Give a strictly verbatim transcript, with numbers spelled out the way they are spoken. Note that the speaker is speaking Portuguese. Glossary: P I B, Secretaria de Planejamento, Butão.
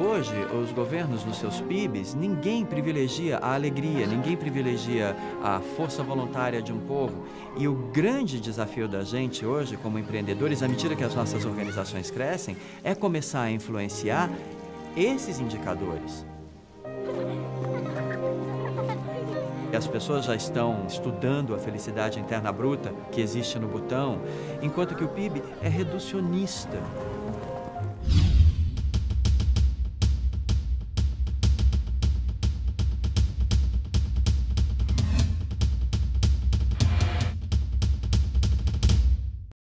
Hoje, os governos nos seus P I Bs, ninguém privilegia a alegria, ninguém privilegia a força voluntária de um povo. E o grande desafio da gente hoje, como empreendedores, à medida que as nossas organizações crescem, é começar a influenciar esses indicadores. As pessoas já estão estudando a felicidade interna bruta que existe no Butão, enquanto que o P I B é reducionista.